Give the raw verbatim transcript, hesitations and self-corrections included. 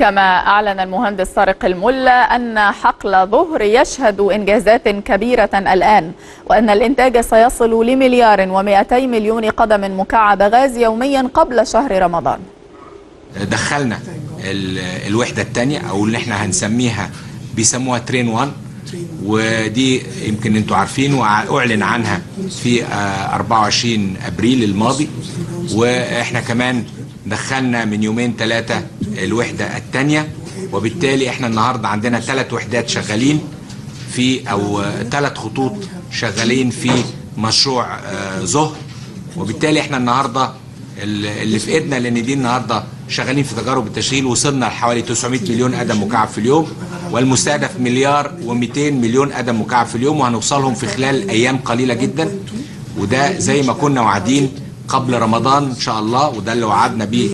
كما أعلن المهندس طارق الملا أن حقل ظهر يشهد إنجازات كبيرة الآن، وأن الإنتاج سيصل لمليار ومئتي مليون قدم مكعب غاز يوميا قبل شهر رمضان. دخلنا الوحدة الثانية أو اللي احنا هنسميها بيسموها ترين واحد، ودي يمكن انتوا عارفين واعلن عنها في أربعة وعشرين أبريل الماضي. واحنا كمان دخلنا من يومين ثلاثة الوحدة الثانية، وبالتالي احنا النهاردة عندنا ثلاث وحدات شغالين في او ثلاث خطوط شغالين في مشروع ظهر، وبالتالي احنا النهاردة اللي في ايدنا لان دي النهاردة شغالين في تجارب التشغيل وصلنا لحوالي تسعمئة مليون قدم مكعب في اليوم، والمستهدف مليار ومئتين مليون قدم مكعب في اليوم، وهنوصلهم في خلال ايام قليله جدا، وده زي ما كنا وعدين قبل رمضان ان شاء الله، وده اللي وعدنا بيه.